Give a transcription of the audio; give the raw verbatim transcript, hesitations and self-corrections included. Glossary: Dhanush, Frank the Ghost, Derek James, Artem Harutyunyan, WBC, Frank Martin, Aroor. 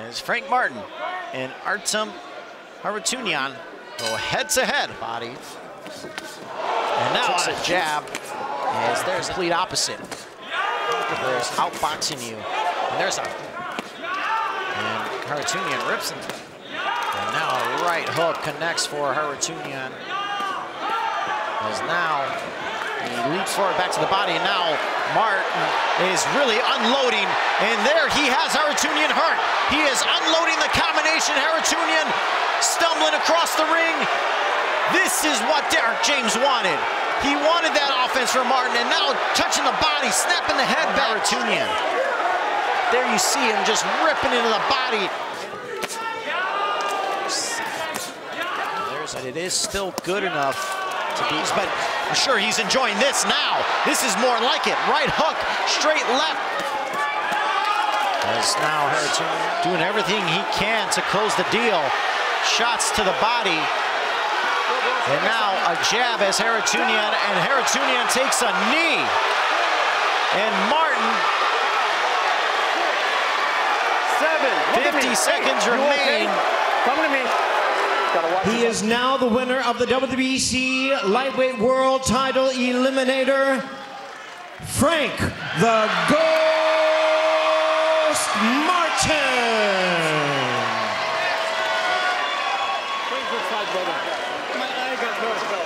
as Frank Martin and Artem Harutyunyan go head to head. Body. And now it's a jab as there's complete opposite. There's outboxing you. And there's a. And Harutyunyan rips him. And now a right hook connects for Harutyunyan. As now he leaps forward back to the body. And now Martin is really unloading. And there he has Harutyunyan hurt. He is unloading the combination. Harutyunyan stumbling across the ring. This is what Derek James wanted. He wanted that offense from Martin, and now touching the body, snapping the head back. Harutyunyan. There you see him just ripping into the body. There's, and it is still good enough to beat, but I'm sure he's enjoying this now. This is more like it. Right hook, straight left. As now Harutyunyan doing everything he can to close the deal. Shots to the body. And now a jab as Harutyunyan, and Harutyunyan takes a knee. And Martin, Seven. fifty seconds hey, remain. Okay? Come to me. Gotta watch he is now the winner of the W B C Lightweight World Title Eliminator, Frank the Ghost Martin. Let's go.